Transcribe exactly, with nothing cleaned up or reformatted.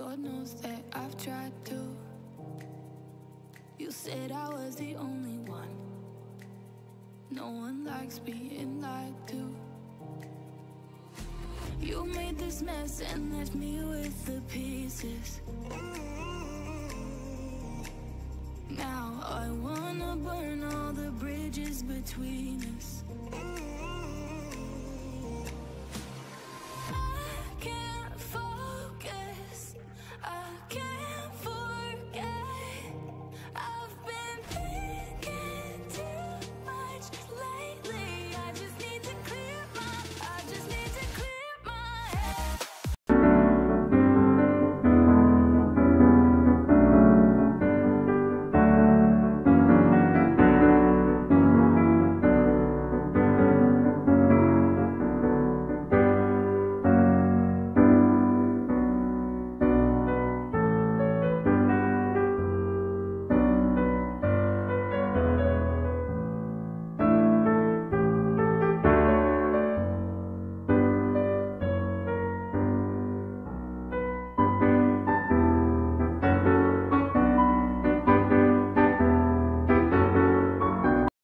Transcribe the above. Lord knows that I've tried to. You said I was the only one. No one likes being lied to. You made this mess and left me with the pieces. Now I wanna burn all the bridges between us.